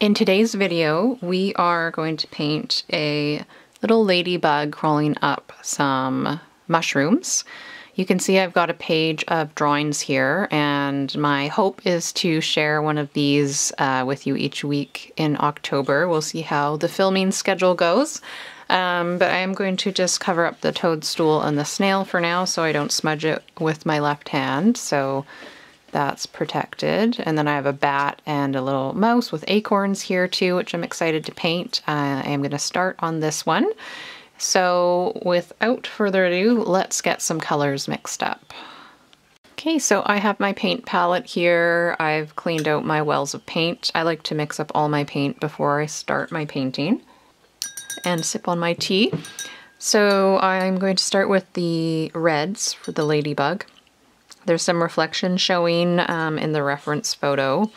In today's video, we are going to paint a little ladybug crawling up some mushrooms. You can see I've got a page of drawings here, and my hope is to share one of these with you each week in October. We'll see how the filming schedule goes, but I am going to just cover up the toadstool and the snail for now so I don't smudge it with my left hand. So that's protected. And then I have a bat and a little mouse with acorns here too, which I'm excited to paint. I am going to start on this one. So without further ado, let's get some colors mixed up. Okay, so I have my paint palette here. I've cleaned out my wells of paint. I like to mix up all my paint before I start my painting and sip on my tea. So I'm going to start with the reds for the ladybug. There's some reflection showing in the reference photo,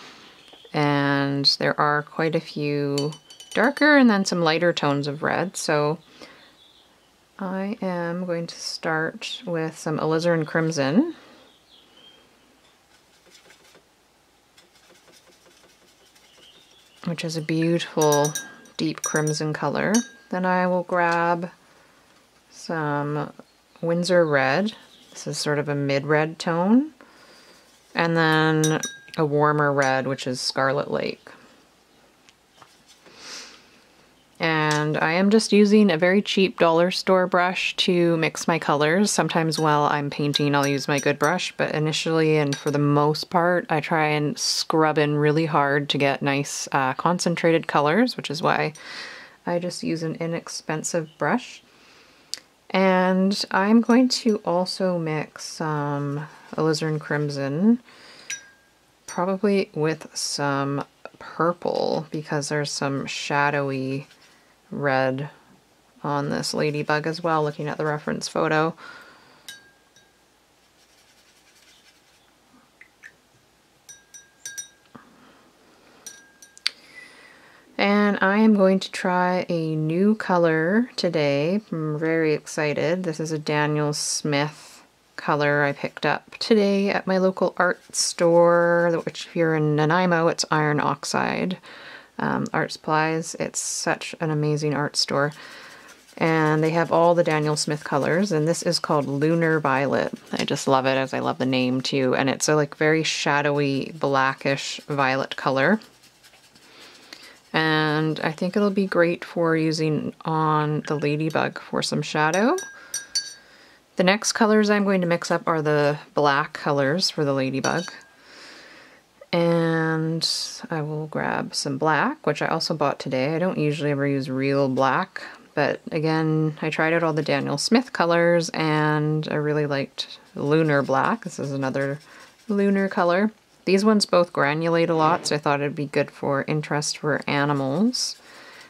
and there are quite a few darker and then some lighter tones of red. So I am going to start with some Alizarin Crimson. Which is a beautiful deep crimson color. Then I will grab some Winsor Red. This is sort of a mid-red tone. And then a warmer red, which is Scarlet Lake. And I am just using a very cheap dollar store brush to mix my colors. Sometimes while I'm painting, I'll use my good brush, but initially and for the most part, I try and scrub in really hard to get nice concentrated colors, which is why I just use an inexpensive brush. And I'm going to also mix some Alizarin Crimson, probably with some purple, because there's some shadowy red on this ladybug as well, looking at the reference photo. And I am going to try a new color today. I'm very excited. This is a Daniel Smith color I picked up today at my local art store, which if you're in Nanaimo, it's Iron Oxide Art Supplies. It's such an amazing art store. And they have all the Daniel Smith colors, and this is called Lunar Violet. I just love it, as I love the name too. And it's a like very shadowy, blackish violet color. And I think it'll be great for using on the ladybug for some shadow. The next colors I'm going to mix up are the black colors for the ladybug. And I will grab some black, which I also bought today. I don't usually ever use real black, but again, I tried out all the Daniel Smith colors and I really liked Lunar Black. This is another lunar color. These ones both granulate a lot, so I thought it'd be good for interest for animals.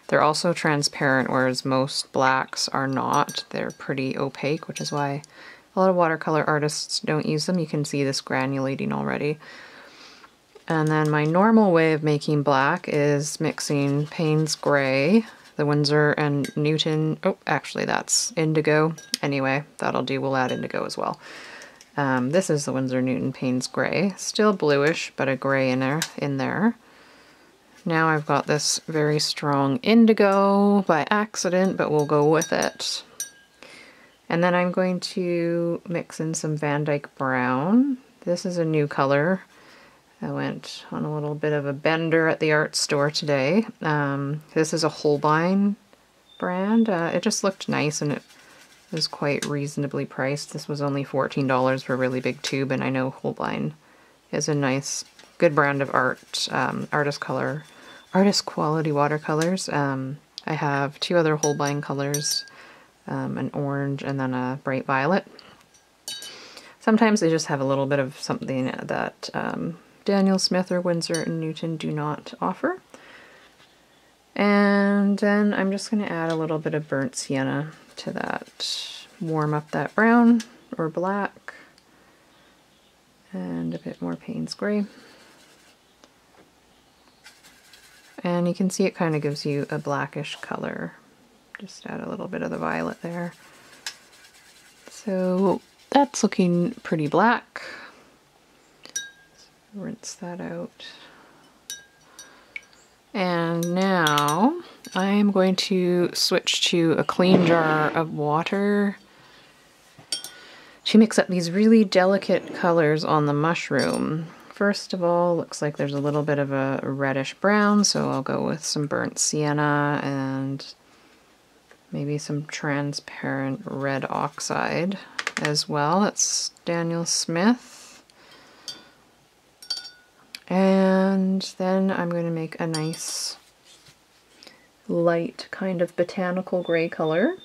They're also transparent, whereas most blacks are not. They're pretty opaque, which is why a lot of watercolor artists don't use them. You can see this granulating already. And then my normal way of making black is mixing Payne's Gray, the Winsor and Newton. Oh, actually that's indigo. Anyway, that'll do. We'll add indigo as well. This is the Winsor Newton Payne's Gray. Still bluish, but a gray in there. Now I've got this very strong indigo by accident, but we'll go with it. And then I'm going to mix in some Van Dyke Brown. This is a new color. I went on a little bit of a bender at the art store today. This is a Holbein brand. It just looked nice and it was quite reasonably priced. This was only $14 for a really big tube, and I know Holbein is a nice, good brand of art, artist quality watercolors. I have two other Holbein colors, an orange and then a bright violet. Sometimes they just have a little bit of something that Daniel Smith or Winsor & Newton do not offer. And then I'm just going to add a little bit of burnt sienna to that, warm up that brown or black, and a bit more Payne's Gray. And you can see it kind of gives you a blackish color. Just add a little bit of the violet there. So that's looking pretty black. Rinse that out. And now I am going to switch to a clean jar of water to mix up these really delicate colors on the mushroom. First of all, looks like there's a little bit of a reddish brown, so I'll go with some burnt sienna and maybe some transparent red oxide as well. That's Daniel Smith. And then I'm going to make a nice light kind of botanical gray color.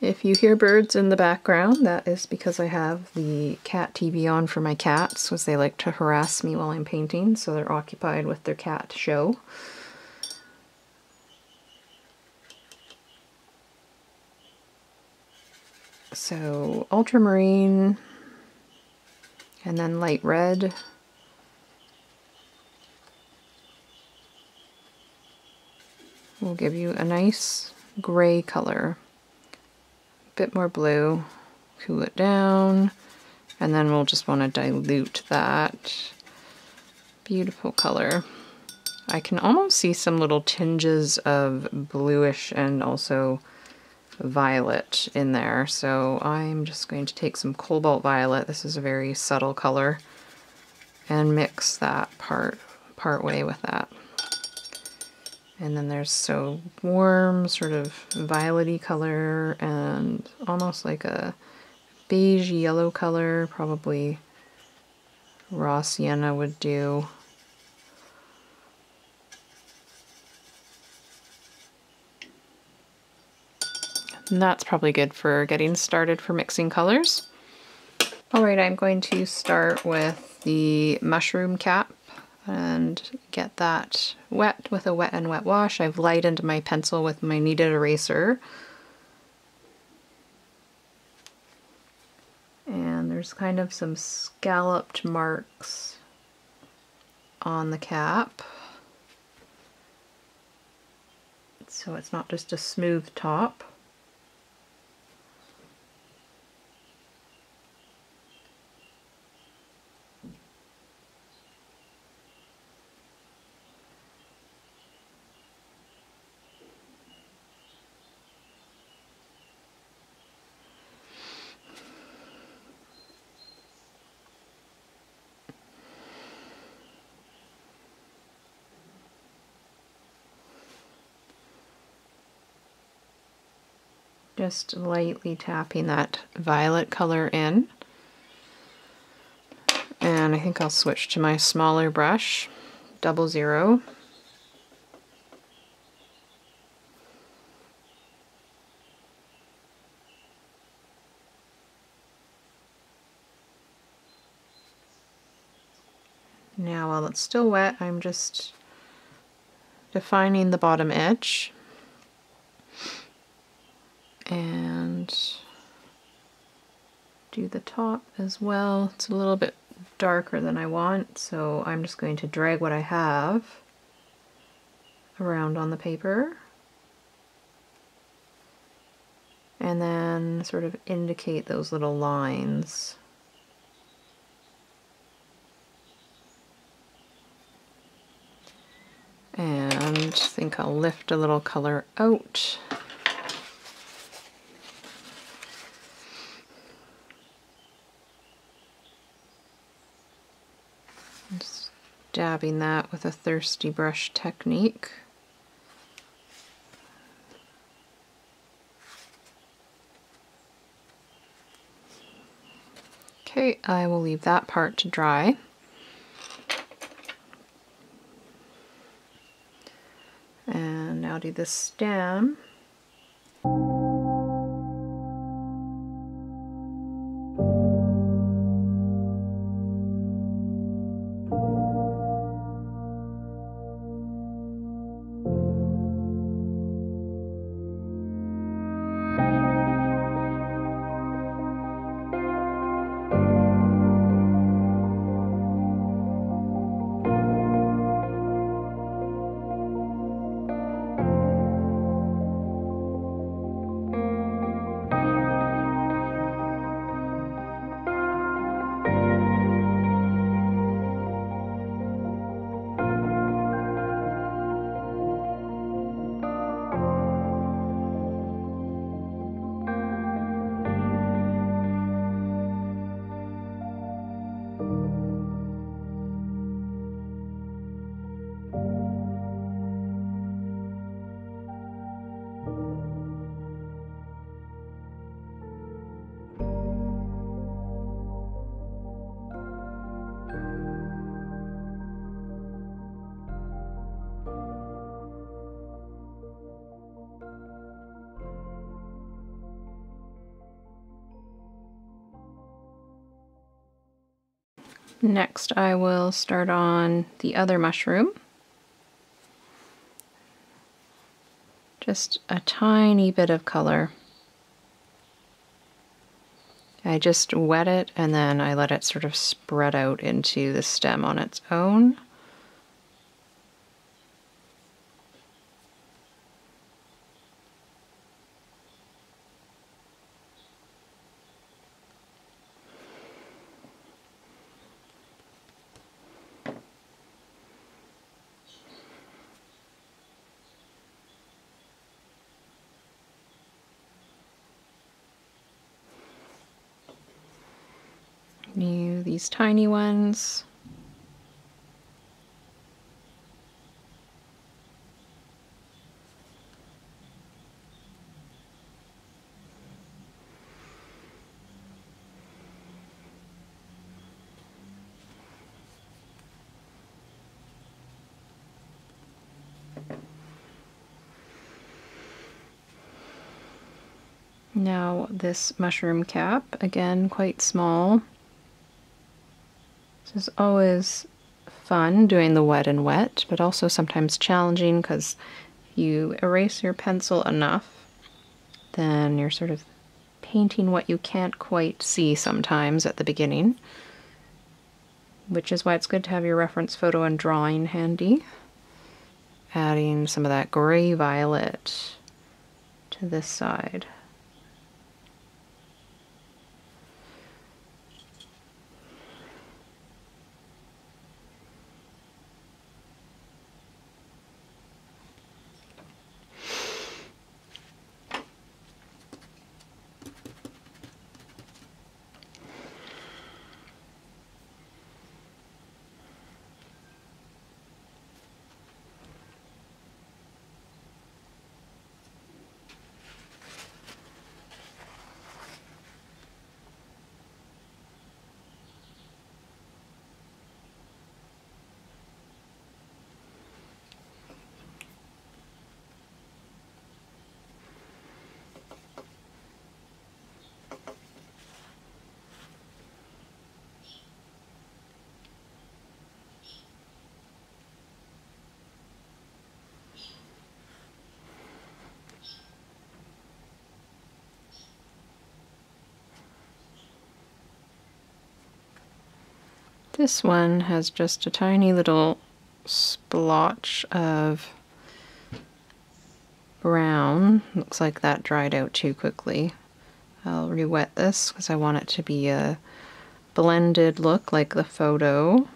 If you hear birds in the background, that is because I have the cat TV on for my cats, because they like to harass me while I'm painting, so they're occupied with their cat show. So ultramarine, and then light red. Will give you a nice gray color. Bit more blue, cool it down, and then we'll just want to dilute that beautiful color. I can almost see some little tinges of bluish and also violet in there, so I'm just going to take some cobalt violet, this is a very subtle color, and mix that part way with that. And then there's so warm, sort of violet-y color, and almost like a beige yellow color, probably raw sienna would do. And that's probably good for getting started for mixing colors. All right, I'm going to start with the mushroom cap and get that wet with a wet and wet wash. I've lightened my pencil with my kneaded eraser. And there's kind of some scalloped marks on the cap. So it's not just a smooth top. Just lightly tapping that violet color in. And I think I'll switch to my smaller brush, 00. Now while it's still wet, I'm just defining the bottom edge. And do the top as well. It's a little bit darker than I want, so I'm just going to drag what I have around on the paper and then sort of indicate those little lines. And I think I'll lift a little color out. Dabbing that with a thirsty brush technique. Okay, I will leave that part to dry. And now do the stem. Next, I will start on the other mushroom. Just a tiny bit of color. I just wet it and then I let it sort of spread out into the stem on its own. These tiny ones. Now this mushroom cap, again quite small. This is always fun doing the wet and wet, but also sometimes challenging because if you erase your pencil enough, then you're sort of painting what you can't quite see sometimes at the beginning, which is why it's good to have your reference photo and drawing handy. Adding some of that gray violet to this side. This one has just a tiny little splotch of brown. Looks like that dried out too quickly. I'll re-wet this because I want it to be a blended look like the photo.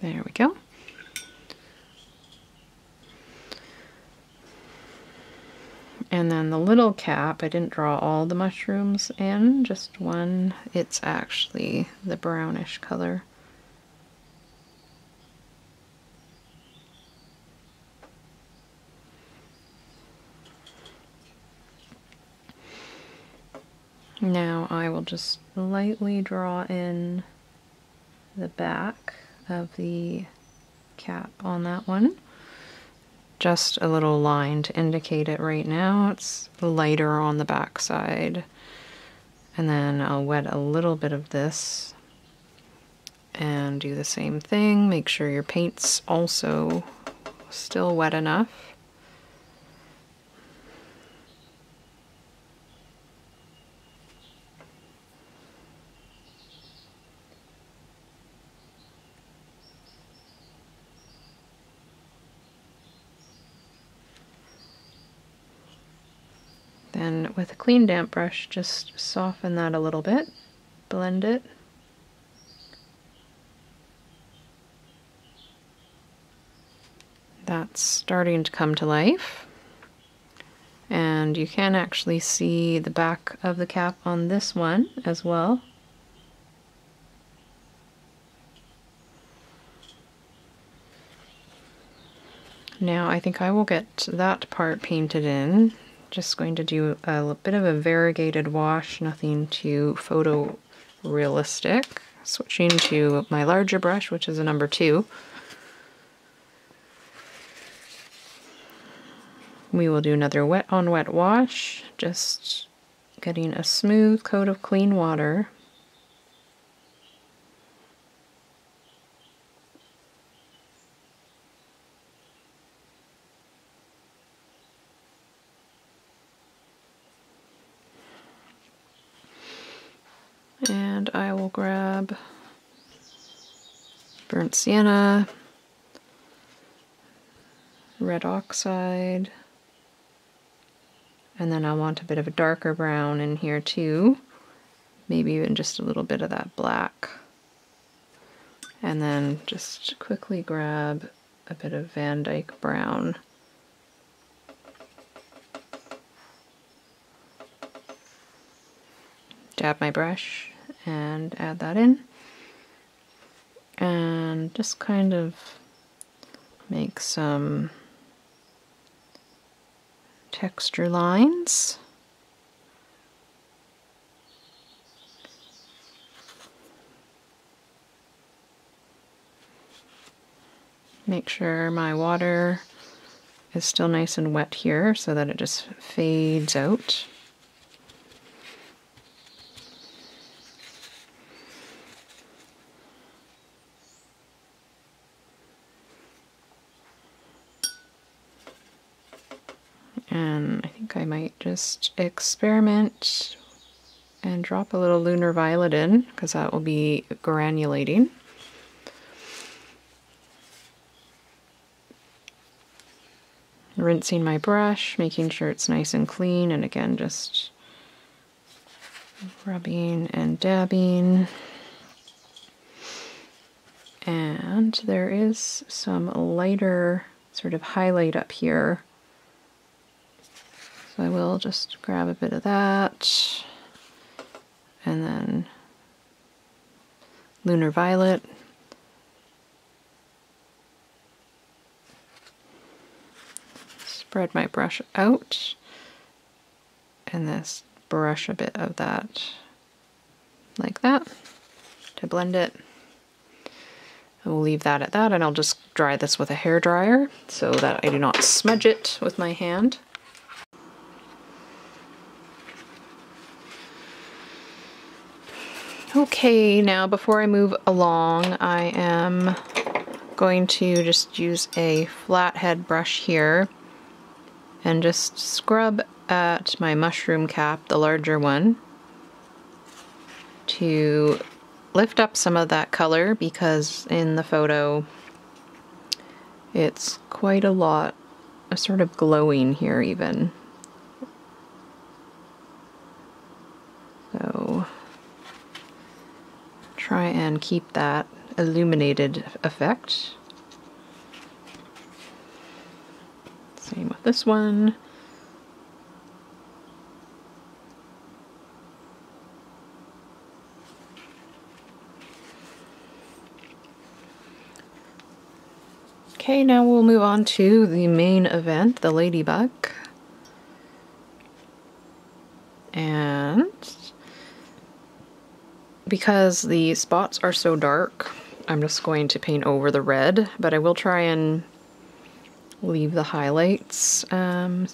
There we go. And then the little cap, I didn't draw all the mushrooms in, just one. It's actually the brownish color. Now I will just lightly draw in the back of the cap on that one. Just a little line to indicate it right now. It's lighter on the back side. And then I'll wet a little bit of this and do the same thing. Make sure your paint's also still wet enough. And with a clean damp brush, just soften that a little bit, blend it. That's starting to come to life. And you can actually see the back of the cap on this one as well. Now I think I will get that part painted in. Just going to do a bit of a variegated wash, nothing too photorealistic. switching to my larger brush, which is a number 2, we will do another wet on wet wash, just getting a smooth coat of clean water. And I will grab burnt sienna, red oxide, and then I want a bit of a darker brown in here too, maybe even just a little bit of that black. And then just quickly grab a bit of Van Dyke Brown. Dab my brush and add that in, and just kind of make some texture lines. Make sure my water is still nice and wet here so that it just fades out. And I think I might just experiment and drop a little Lunar Violet in, because that will be granulating. Rinsing my brush, making sure it's nice and clean, and again just rubbing and dabbing. And there is some lighter sort of highlight up here. So I will just grab a bit of that, and then Lunar Violet. Spread my brush out, and this brush a bit of that, like that, to blend it. I will leave that at that, and I'll just dry this with a hairdryer so that I do not smudge it with my hand. Okay, now before I move along, I am going to just use a flathead brush here and just scrub at my mushroom cap, the larger one, to lift up some of that color, because in the photo it's quite a lot, a sort of glowing here even. So try and keep that illuminated effect. Same with this one. Okay, now we'll move on to the main event, the ladybug. And because the spots are so dark, I'm just going to paint over the red, but I will try and leave the highlights. There's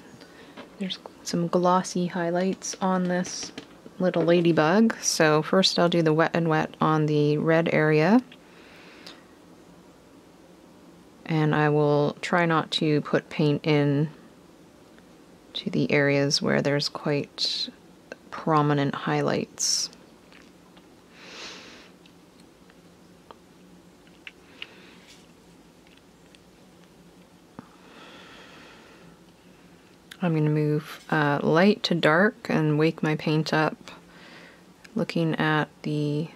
some glossy highlights on this little ladybug. So first I'll do the wet and wet on the red area. And I will try not to put paint in to the areas where there's quite prominent highlights. I'm going to move light to dark and wake my paint up, looking at the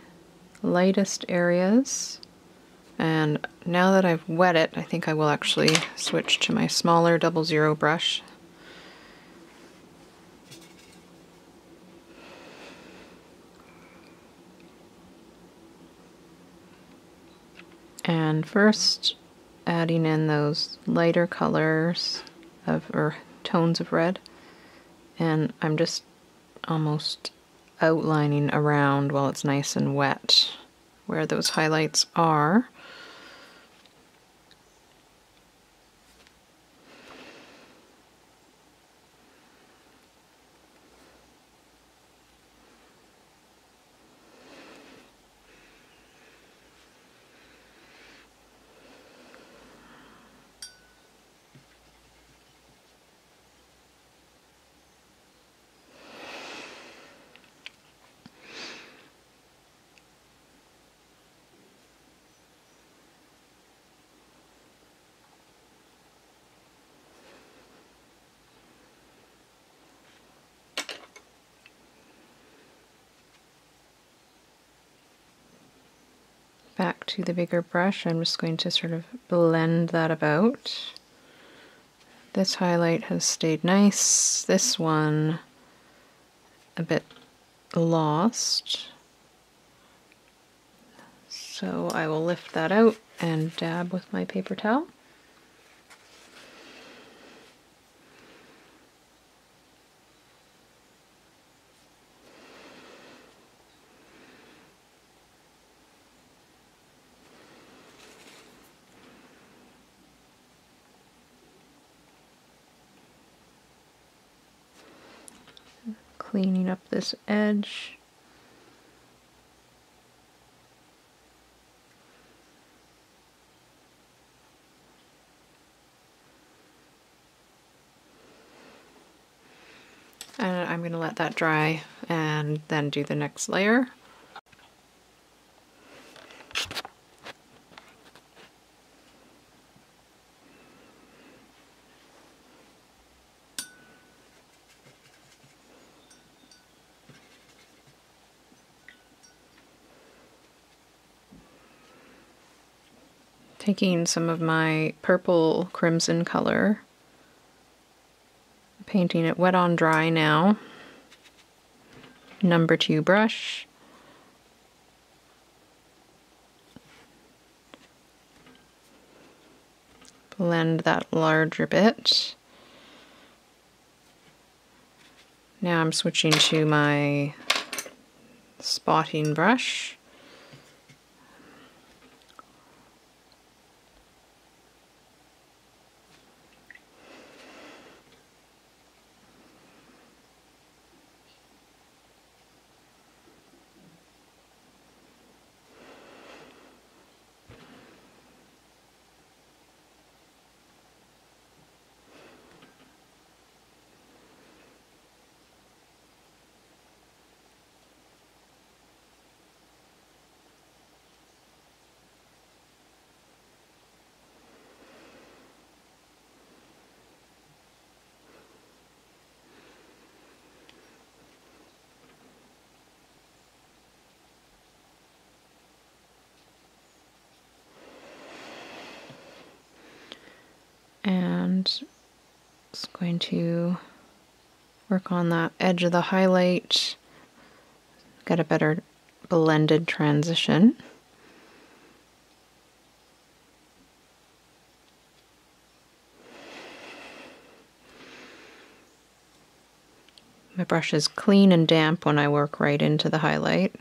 lightest areas. And now that I've wet it, I think I will actually switch to my smaller 00 brush. And first, adding in those lighter colors of tones of red, and I'm just almost outlining around while it's nice and wet. where those highlights are. Back to the bigger brush, I'm just going to sort of blend that about. This highlight has stayed nice, this one a bit lost. So I will lift that out and dab with my paper towel. Cleaning up this edge. And I'm going to let that dry and then do the next layer. Taking some of my purple crimson color, painting it wet on dry now, #2 brush, blend that larger bit. Now I'm switching to my spotting brush. And just going to work on that edge of the highlight, get a better blended transition. My brush is clean and damp when I work right into the highlight.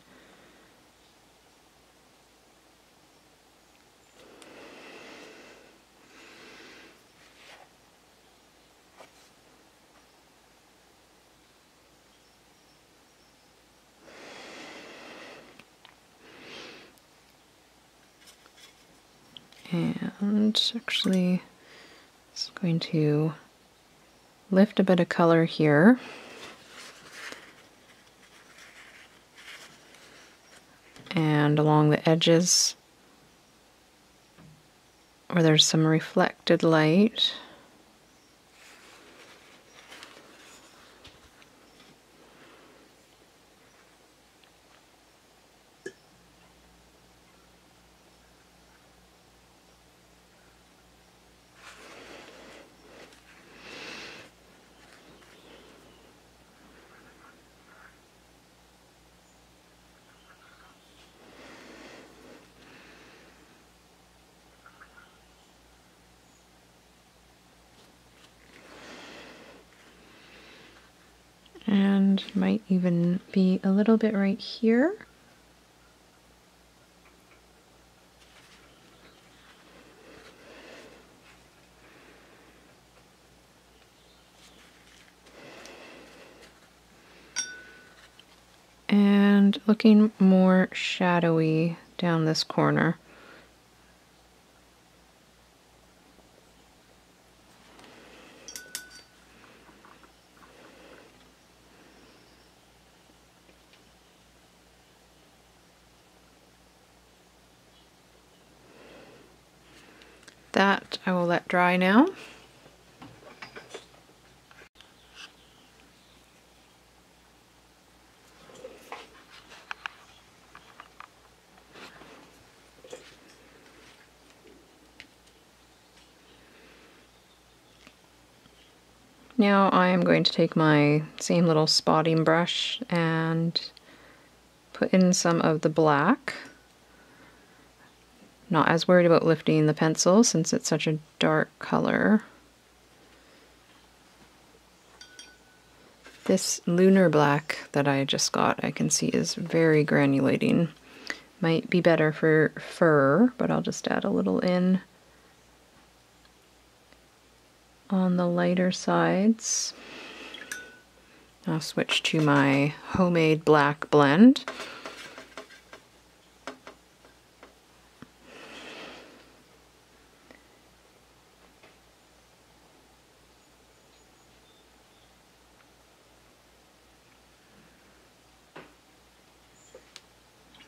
And actually, just going to lift a bit of color here. And along the edges, where there's some reflected light. And might even be a little bit right here. looking more shadowy down this corner. That I will let dry now. Now I am going to take my same little spotting brush and put in some of the black. Not as worried about lifting the pencil since it's such a dark color. This Lunar Black that I just got, I can see is very granulating. Might be better for fur, but I'll just add a little in on the lighter sides. I'll switch to my homemade black blend.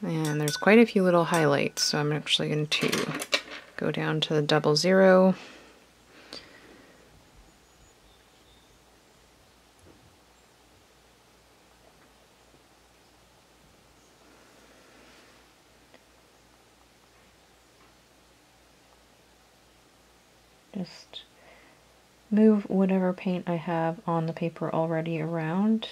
And there's quite a few little highlights, so I'm actually going to go down to the 00. Just move whatever paint I have on the paper already around.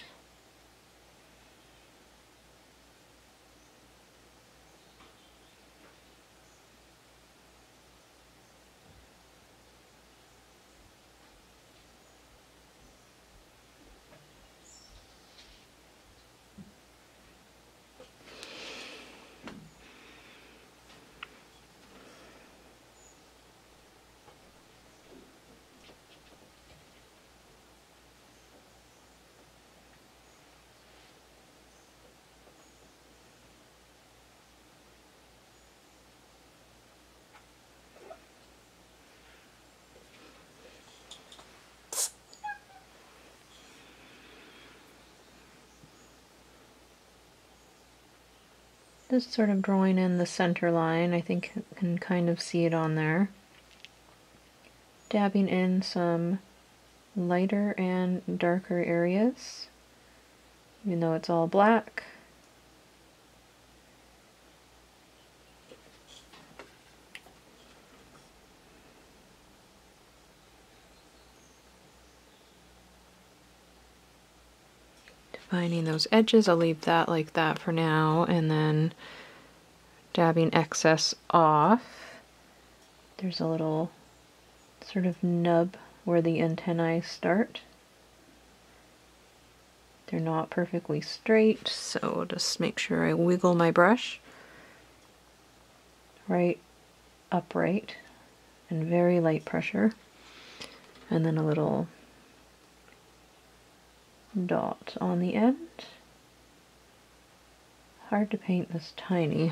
Just sort of drawing in the center line. I think you can kind of see it on there. Dabbing in some lighter and darker areas, even though it's all black. Finding those edges, I'll leave that like that for now, and then dabbing excess off. There's a little sort of nub where the antennae start. They're not perfectly straight, so just make sure I wiggle my brush right upright and very light pressure, and then a little dot on the end. Hard to paint this tiny.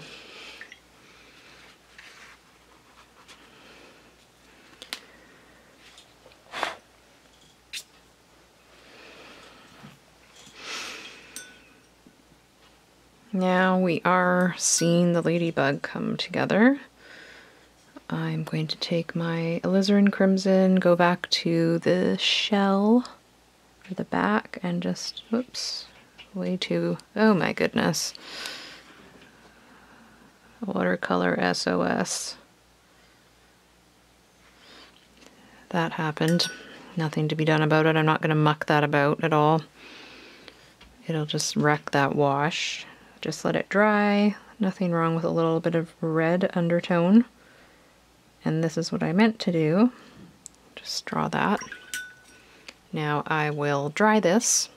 Now we are seeing the ladybug come together. I'm going to take my Alizarin Crimson, go back to the shell, the back, and just, whoops, way too, oh my goodness, watercolor SOS. That happened. Nothing to be done about it. I'm not going to muck that about at all. It'll just wreck that wash. Just let it dry. Nothing wrong with a little bit of red undertone. And this is what I meant to do. Just draw that. Now I will dry this.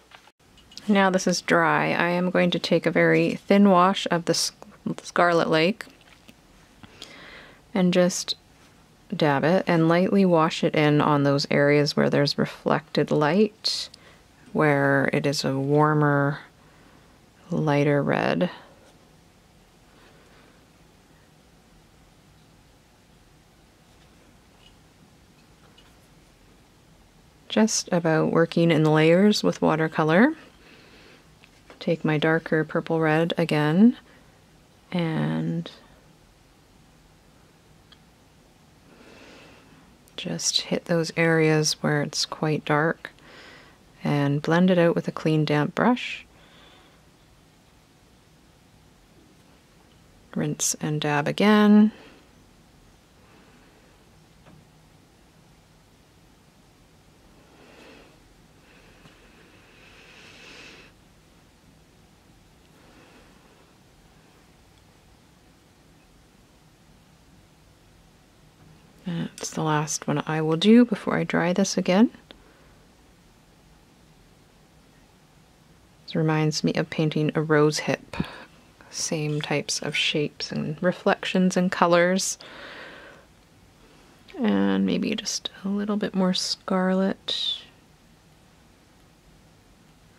Now this is dry. I am going to take a very thin wash of the Scarlet Lake and just dab it and lightly wash it in on those areas where there's reflected light, where it is a warmer, lighter red. just about working in the layers with watercolor. Take my darker purple red again and just hit those areas where it's quite dark and blend it out with a clean damp brush. Rinse and dab again. That's the last one I will do before I dry this again. This reminds me of painting a rose hip. Same types of shapes and reflections and colors, and maybe just a little bit more scarlet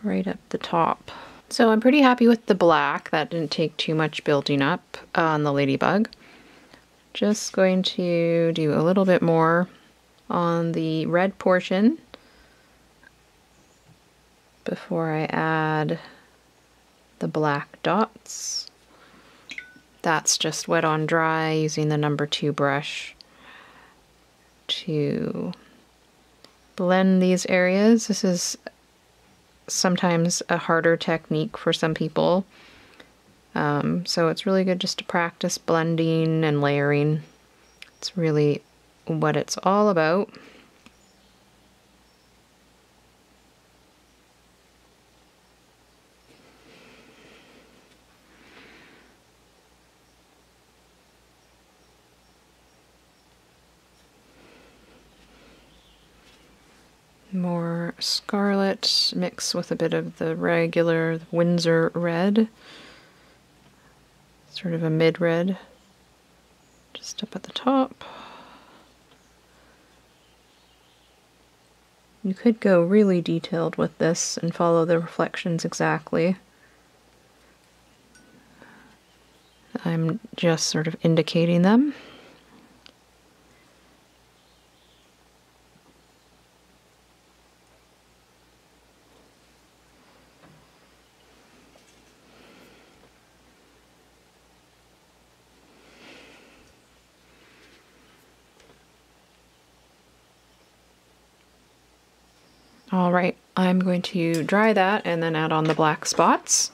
right up the top. So I'm pretty happy with the black. That didn't take too much building up on the ladybug. Just going to do a little bit more on the red portion before I add the black dots. That's just wet on dry using the number 2 brush to blend these areas. This is sometimes a harder technique for some people, so it's really good just to practice blending and layering. It's really what it's all about. More scarlet mixed with a bit of the regular Winsor red, sort of a mid-red, just up at the top. You could go really detailed with this and follow the reflections exactly. I'm just sort of indicating them. All right, I'm going to dry that and then add on the black spots.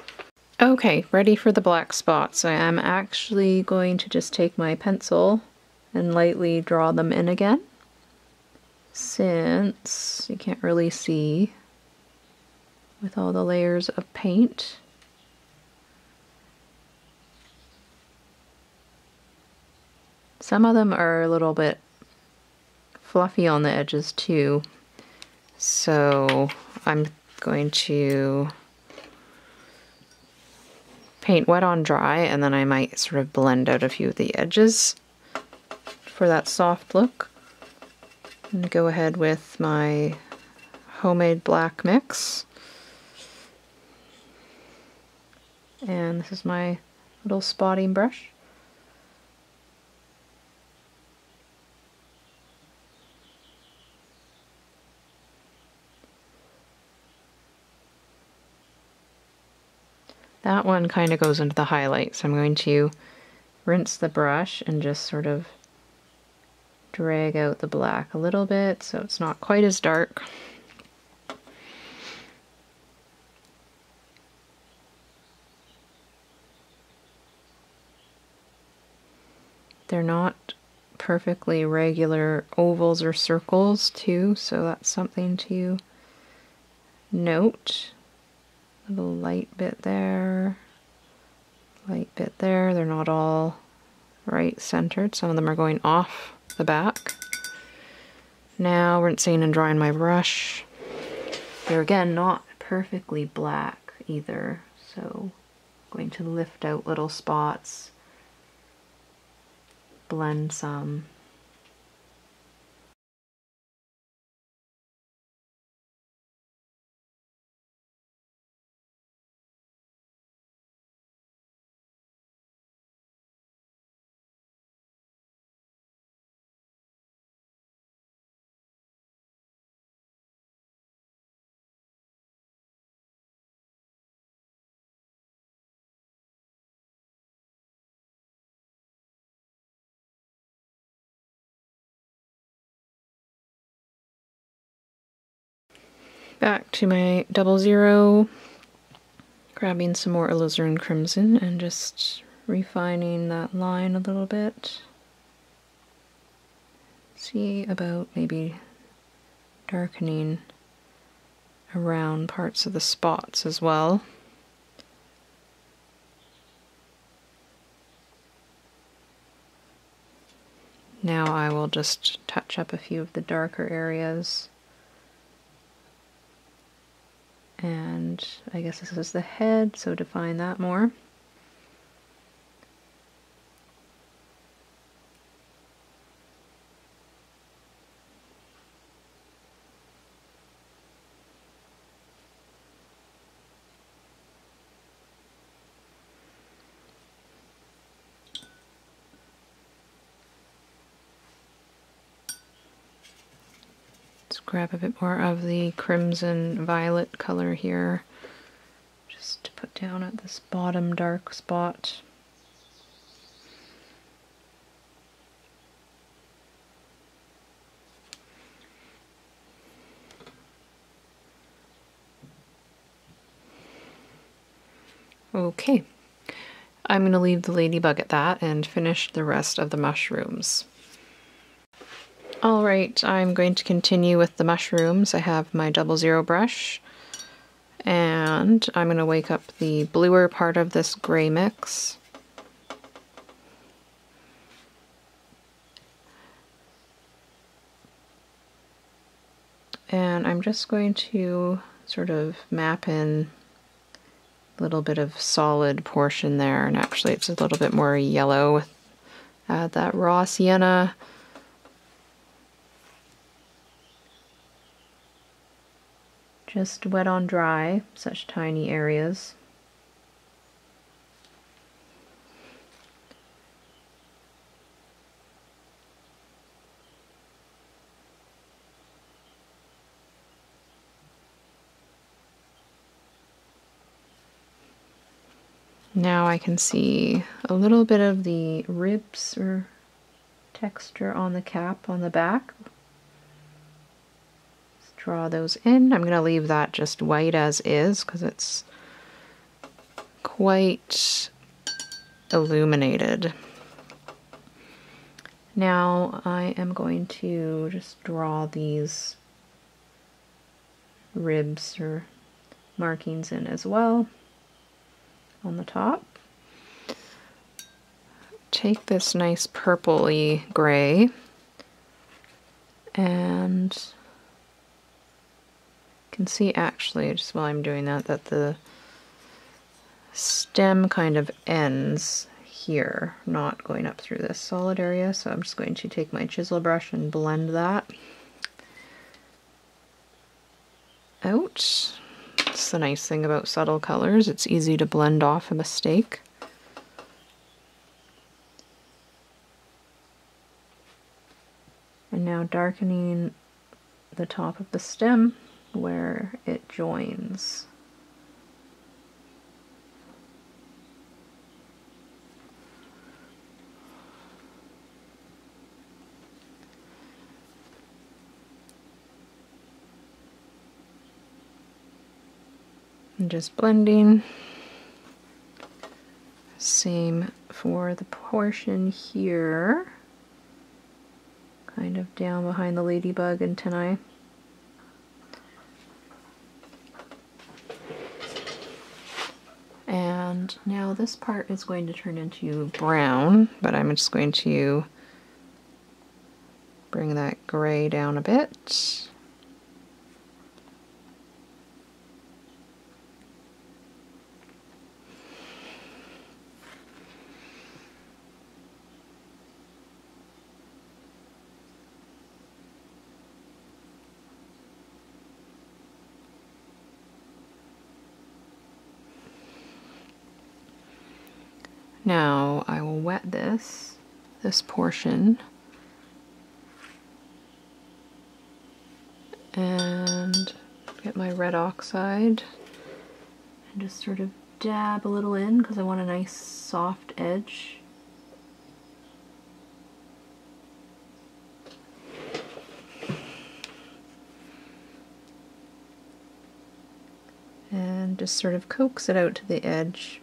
Okay, ready for the black spots. I am actually going to just take my pencil and lightly draw them in again, since you can't really see with all the layers of paint. Some of them are a little bit fluffy on the edges too. So I'm going to paint wet on dry, and then I might sort of blend out a few of the edges for that soft look. I'm going to go ahead with my homemade black mix. And this is my little spotting brush. That one kind of goes into the highlight, so I'm going to rinse the brush and just sort of drag out the black a little bit so it's not quite as dark. They're not perfectly regular ovals or circles too, so that's something to note. Little light bit there, light bit there. They're not all right centered. Some of them are going off the back. Now rinsing and drying my brush. They're again not perfectly black either, so I'm going to lift out little spots, blend some. back to my 00, grabbing some more alizarin crimson and just refining that line a little bit. See about maybe darkening around parts of the spots as well. Now I will just touch up a few of the darker areas. And I guess this is the head, so define that more. Grab a bit more of the crimson violet color here, just to put down at this bottom dark spot. Okay, I'm going to leave the ladybug at that and finish the rest of the mushrooms. Alright, I'm going to continue with the mushrooms. I have my 00 brush, and I'm going to wake up the bluer part of this gray mix. And I'm just going to sort of map in a little bit of solid portion there, and actually it's a little bit more yellow with that raw sienna. Just wet on dry, such tiny areas. Now I can see a little bit of the ribs or texture on the cap on the back. Draw those in. I'm going to leave that just white as is because it's quite illuminated. Now I am going to just draw these ribs or markings in as well on the top. Take this nice purpley gray and can see actually, just while I'm doing that the stem kind of ends here, not going up through this solid area, so I'm just going to take my chisel brush and blend that out. That's the nice thing about subtle colors, it's easy to blend off a mistake. And now darkening the top of the stem where it joins. And just blending. Same for the portion here, kind of down behind the ladybug antennae. And now this part is going to turn into brown, but I'm just going to bring that gray down a bit. Now I will wet this portion, and get my red oxide and just sort of dab a little in because I want a nice soft edge. just sort of coax it out to the edge.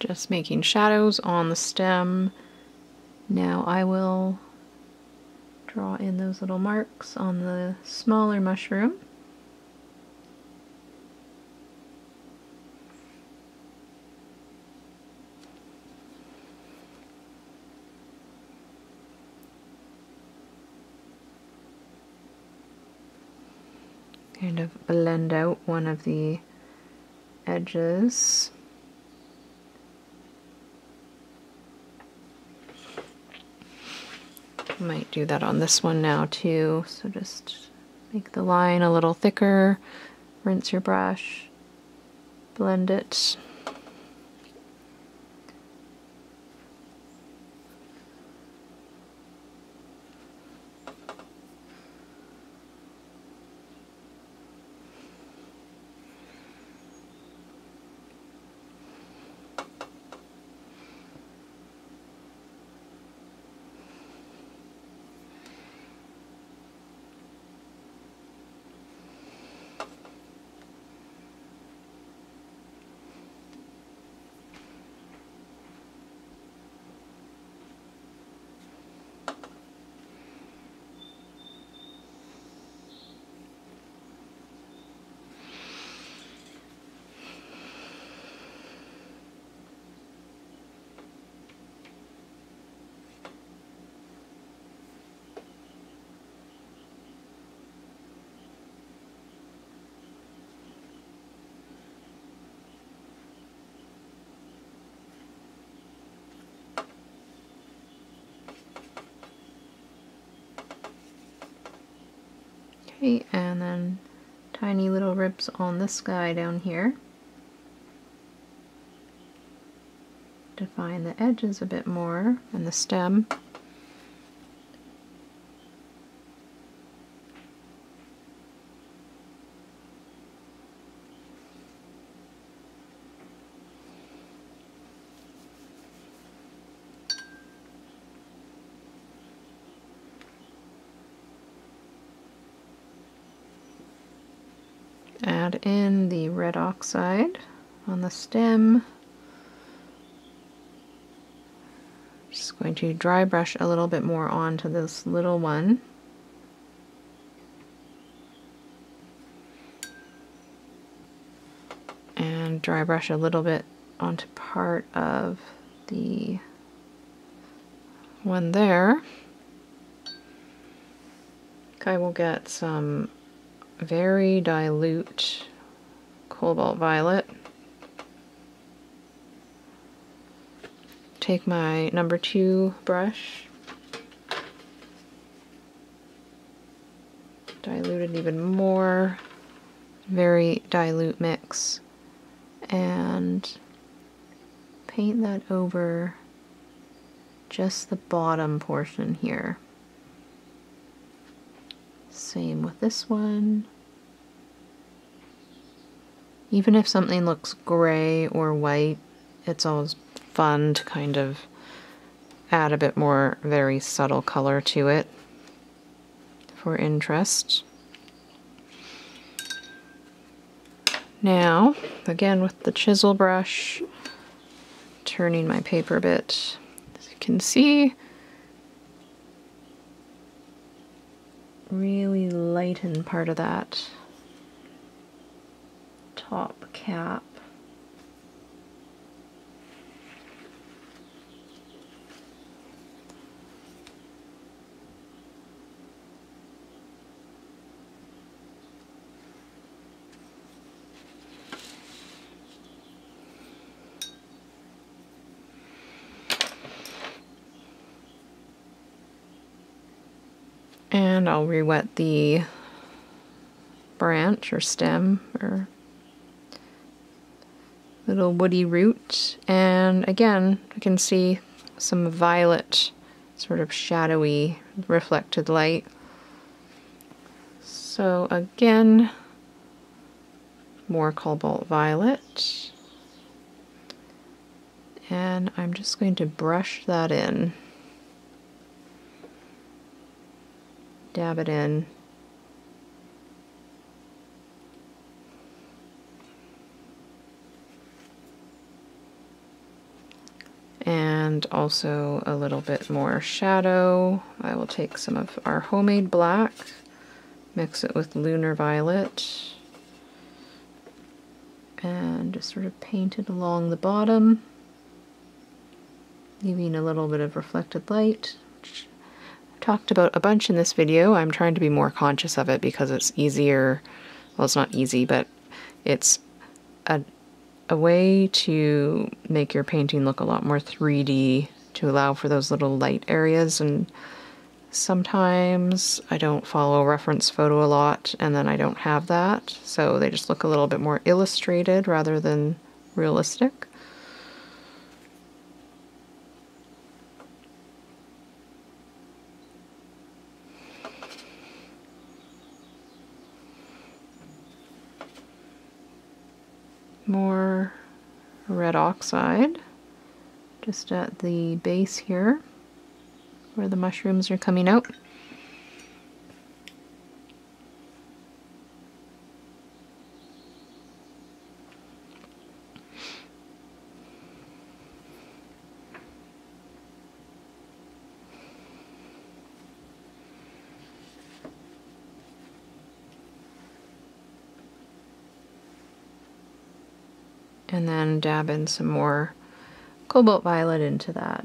Just making shadows on the stem. Now I will draw in those little marks on the smaller mushroom. Kind of blend out one of the edges. Might do that on this one now too, so just make the line a little thicker, rinse your brush, blend it. Okay, and then tiny little ribs on this guy down here. Define the edges a bit more and the stem. Add in the red oxide on the stem. Just going to dry brush a little bit more onto this little one. And dry brush a little bit onto part of the one there. I will get some very dilute cobalt violet. Take my number 2 brush, dilute it even more, very dilute mix, and paint that over just the bottom portion here. Same with this one. Even if something looks gray or white, it's always fun to kind of add a bit more very subtle color to it for interest. Now, again with the chisel brush, turning my paper a bit, as you can see, really lighten part of that top cap. And I'll re-wet the branch or stem or little woody root, and again I can see some violet, sort of shadowy reflected light. So again, more cobalt violet, and I'm just going to brush that in. Dab it in. And also a little bit more shadow. I will take some of our homemade black, mix it with Lunar Violet, and just sort of paint it along the bottom, leaving a little bit of reflected light. Talked about a bunch in this video. I'm trying to be more conscious of it because it's easier. Well, it's not easy, but it's a way to make your painting look a lot more 3D, to allow for those little light areas. And sometimes I don't follow reference photo a lot, and then I don't have that, so they just look a little bit more illustrated rather than realistic. More red oxide just at the base here where the mushrooms are coming out. And then dab in some more cobalt violet into that